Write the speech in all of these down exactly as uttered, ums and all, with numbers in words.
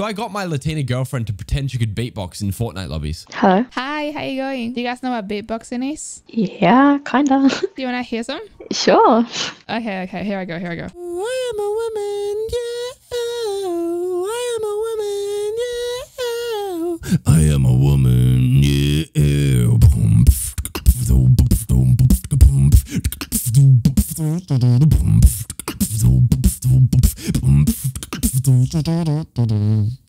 So I got my Latina girlfriend to pretend she could beatbox in Fortnite lobbies. Hello. Hi, how you going? Do you guys know what beatboxing is? Yeah, kind of. Do you want to hear some? Sure. Okay, okay, here I go, here I go. I am a woman, yeah. I am a woman, yeah. I am a woman, yeah.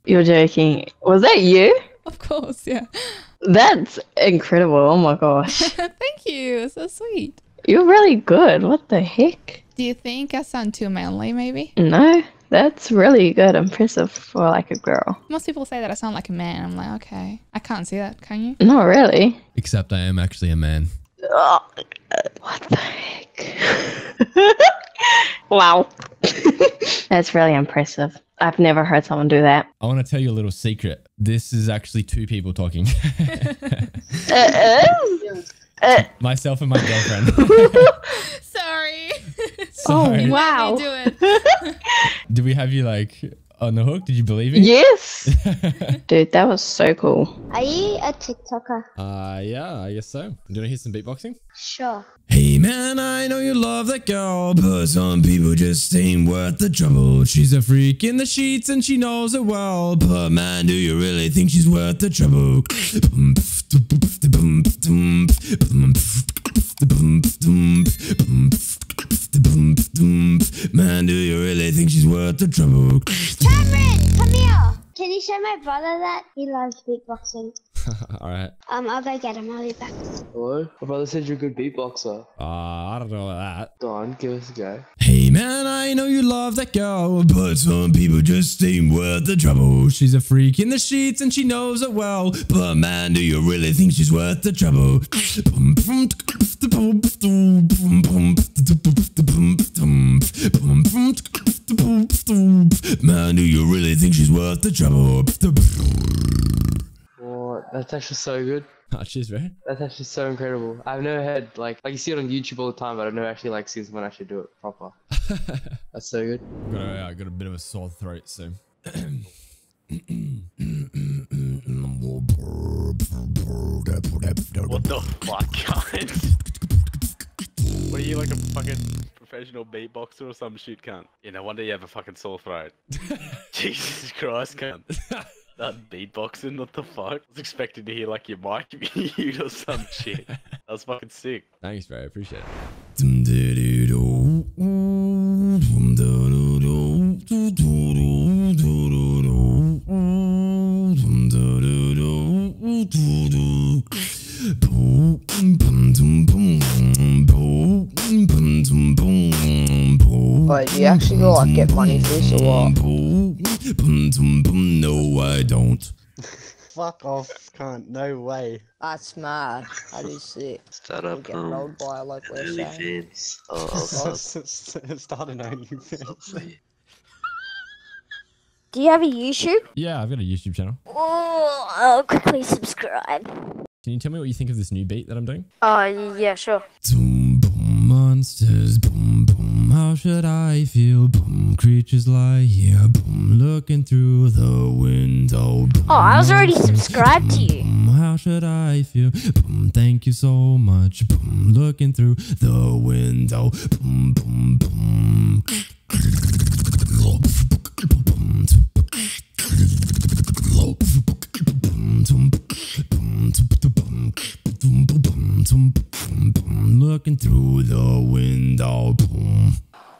You're joking. Was that you? Of course, yeah. That's incredible. Oh my gosh. Thank you. It's so sweet. You're really good. What the heck? Do you think I sound too manly, maybe? No, that's really good. Impressive for like a girl. Most people say that I sound like a man. I'm like, okay. I can't see that, can you? Not really. Except I am actually a man. Oh, what the heck? Wow. That's really impressive. I've never heard someone do that. I want to tell you a little secret. This is actually two people talking. It is? Uh, Myself and my girlfriend. Sorry. Sorry. Oh, wow. Do it. Did we have you like on the hook? Did you believe it? Yes. Dude, that was so cool. Are you a TikToker? Uh, yeah, I guess so. Do you want to hear some beatboxing? Sure. Hey man, I know you love that girl, but some people just ain't worth the trouble. She's a freak in the sheets and she knows it well, but man, do you really think she's worth the trouble? Man, do you really think she's worth the trouble? Cameron, come here! Can you show my brother that? He loves beatboxing. Alright. Um, I'll go get him. I'll be back. Hello? My brother said you're a good beatboxer. Ah, uh, I don't know about that. Go on, give us a go. Hey man, I know you love that girl, but some people just ain't worth the trouble. She's a freak in the sheets and she knows it well, but man, do you really think she's worth the trouble? Man, do you really think she's worth the trouble? That's actually so good. Oh, cheers, man. That's actually so incredible. I've never had, like, like you see it on YouTube all the time, but I've never actually, like, seen someone actually do it proper. That's so good. I got a, I got a bit of a sore throat, so. What the fuck, guys? Were you, like, a fucking professional beatboxer or some shit, cunt? Yeah, no wonder you have a fucking sore throat. Jesus Christ, cunt. That beatboxing, what the fuck? I was expecting to hear like your mic mute or some shit. That was fucking sick. Thanks, bro. I appreciate it. But you actually go like get money for this or what? No, I don't. Fuck off, cunt. No way. That's mad. That is sick. Start up, get rolled by like we're saying. Oh, oh, start an OnlyFans. Do you have a YouTube? Yeah, I've got a YouTube channel. Oh, I'll quickly subscribe. Can you tell me what you think of this new beat that I'm doing? Oh, uh, yeah, sure. Boom, boom, monsters, boom, boom. How should I feel? Boom, creatures lie here. Boom, looking through the window. Boom, oh, I was already subscribed to you. Boom, how should I feel? Boom, thank you so much. Boom, looking through the window. Boom, boom, boom. Looking through the window.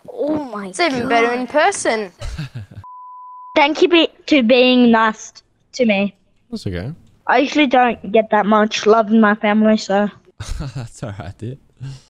Oh my god. It's even better in person. Thank you be to being nice to me. That's okay. I usually don't get that much love in my family, so. That's alright, dude.